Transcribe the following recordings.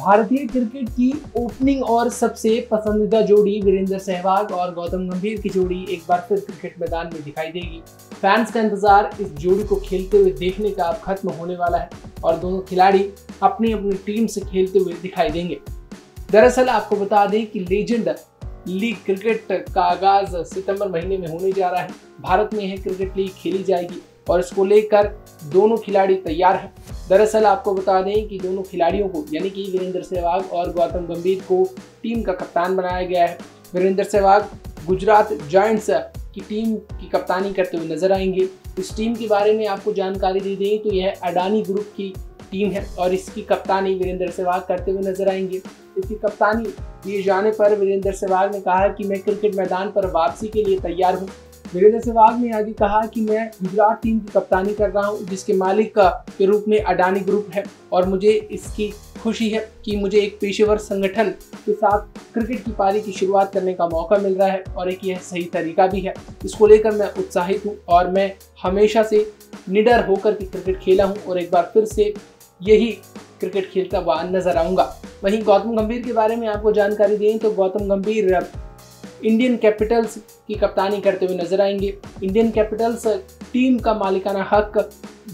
भारतीय क्रिकेट की ओपनिंग और सबसे पसंदीदा जोड़ी वीरेंद्र सहवाग और गौतम गंभीर की जोड़ी एक बार फिर क्रिकेट मैदान में दिखाई देगी। फैंस का इंतजार इस जोड़ी को खेलते हुए देखने का अब खत्म होने वाला है और दोनों खिलाड़ी अपनी अपनी टीम से खेलते हुए दिखाई देंगे। दरअसल आपको बता दें कि लेजेंड लीग क्रिकेट का आगाज सितंबर महीने में होने जा रहा है। भारत में यह क्रिकेट लीग खेली जाएगी और इसको लेकर दोनों खिलाड़ी तैयार हैं। दरअसल आपको बता दें कि दोनों खिलाड़ियों को यानी कि वीरेंद्र सहवाग और गौतम गंभीर को टीम का कप्तान बनाया गया है। वीरेंद्र सहवाग गुजरात जायंट्स की टीम की कप्तानी करते हुए नजर आएंगे। इस टीम के बारे में आपको जानकारी दी दें तो यह अडानी ग्रुप की टीम है और इसकी कप्तानी वीरेंद्र सहवाग करते हुए नजर आएंगे। इसकी कप्तानी दिए जाने पर वीरेंद्र सहवाग ने कहा कि मैं क्रिकेट मैदान पर वापसी के लिए तैयार हूँ। वीरेंद्र सहवाग ने आगे कहा कि मैं गुजरात टीम की कप्तानी कर रहा हूं, जिसके मालिक के रूप में अडानी ग्रुप है और मुझे इसकी खुशी है कि मुझे एक पेशेवर संगठन के साथ क्रिकेट की पारी की शुरुआत करने का मौका मिल रहा है और एक यह सही तरीका भी है। इसको लेकर मैं उत्साहित हूं और मैं हमेशा से निडर होकर के क्रिकेट खेला हूँ और एक बार फिर से यही क्रिकेट खेलता हुआ नजर आऊँगा। वहीं गौतम गंभीर के बारे में आपको जानकारी दें तो गौतम गंभीर इंडियन कैपिटल्स की कप्तानी करते हुए नजर आएंगे। इंडियन कैपिटल्स टीम का मालिकाना हक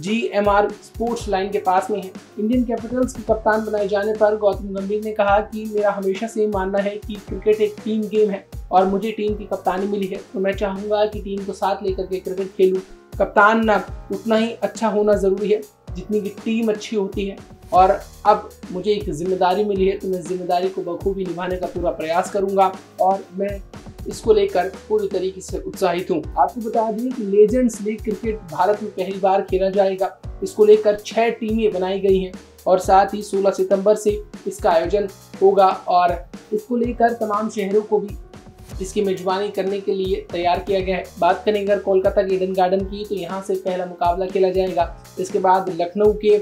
जीएमआर स्पोर्ट्स लाइन के पास में है। इंडियन कैपिटल्स के कप्तान बनाए जाने पर गौतम गंभीर ने कहा कि मेरा हमेशा से मानना है कि क्रिकेट एक टीम गेम है और मुझे टीम की कप्तानी मिली है, तो मैं चाहूँगा कि टीम को साथ लेकर के क्रिकेट खेलूँ। कप्तान ना उतना ही अच्छा होना ज़रूरी है जितनी की टीम अच्छी होती है और अब मुझे एक जिम्मेदारी मिली है तो मैं जिम्मेदारी को बखूबी निभाने का पूरा प्रयास करूँगा और मैं इसको लेकर पूरी तरीके से उत्साहित हूँ। आपको बता दें कि लेजेंड्स लीग क्रिकेट भारत में पहली बार खेला जाएगा। इसको लेकर 6 टीमें बनाई गई हैं और साथ ही 16 सितंबर से इसका आयोजन होगा और इसको लेकर तमाम शहरों को भी इसकी मेजबानी करने के लिए तैयार किया गया है। बात करें अगर कोलकाता गार्डन की तो यहाँ से पहला मुकाबला खेला जाएगा। इसके बाद लखनऊ के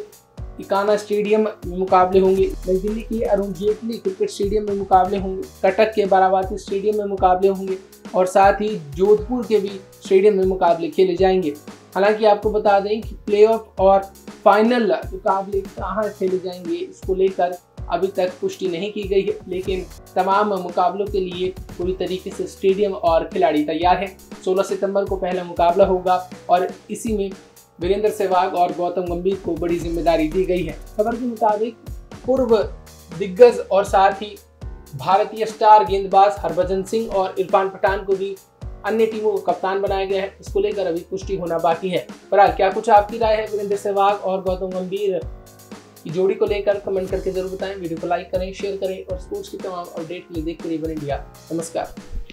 इकाना स्टेडियम में मुकाबले होंगे, नई दिल्ली के अरुण जेटली क्रिकेट स्टेडियम में मुकाबले होंगे, कटक के बारावाती स्टेडियम में मुकाबले होंगे और साथ ही जोधपुर के भी स्टेडियम में मुकाबले खेले जाएंगे। हालांकि आपको बता दें कि प्लेऑफ और फाइनल मुकाबले कहाँ खेले जाएंगे इसको लेकर अभी तक पुष्टि नहीं की गई है, लेकिन तमाम मुकाबलों के लिए पूरी तरीके से स्टेडियम और खिलाड़ी तैयार हैं। 16 सितम्बर को पहला मुकाबला होगा और इसी में वीरेंद्र सहवाग और गौतम गंभीर को बड़ी जिम्मेदारी दी गई है। खबर के मुताबिक पूर्व दिग्गज और साथ ही भारतीय स्टार गेंदबाज हरभजन सिंह और इरफान पठान को भी अन्य टीमों को कप्तान बनाया गया है। इसको लेकर अभी पुष्टि होना बाकी है। पर क्या कुछ आपकी राय है वीरेंद्र सहवाग और गौतम गंभीर की जोड़ी को लेकर? कमेंट करके जरूर बताएं। वीडियो को लाइक करें, शेयर करें और स्पोर्ट्स की तमाम अपडेट के लिए देखते रहिए वन इंडिया। नमस्कार।